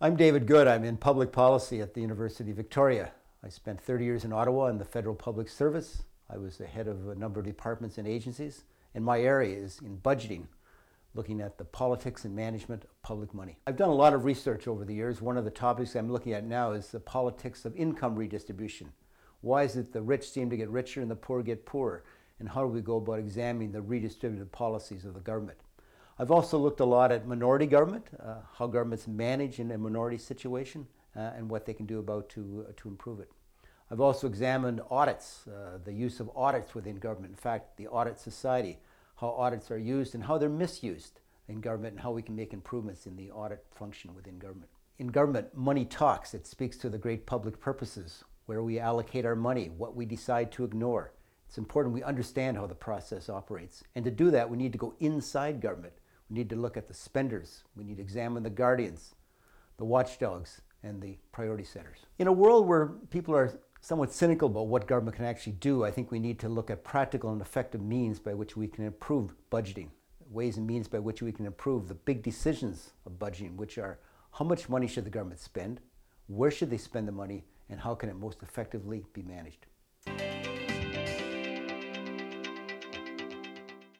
I'm David Good. I'm in public policy at the University of Victoria. I spent 30 years in Ottawa in the Federal Public Service. I was the head of a number of departments and agencies, and my area is in budgeting, looking at the politics and management of public money. I've done a lot of research over the years. One of the topics I'm looking at now is the politics of income redistribution. Why is it the rich seem to get richer and the poor get poorer? And how do we go about examining the redistributive policies of the government? I've also looked a lot at minority government, how governments manage in a minority situation, and what they can do about to improve it. I've also examined audits, the use of audits within government. In fact, the audit society, how audits are used and how they're misused in government, and how we can make improvements in the audit function within government. In government, money talks. It speaks to the great public purposes, where we allocate our money, what we decide to ignore. It's important we understand how the process operates. And to do that, we need to go inside government. We need to look at the spenders. We need to examine the guardians, the watchdogs, and the priority setters. In a world where people are somewhat cynical about what government can actually do, I think we need to look at practical and effective means by which we can improve budgeting, ways and means by which we can improve the big decisions of budgeting, which are how much money should the government spend, where should they spend the money, and how can it most effectively be managed.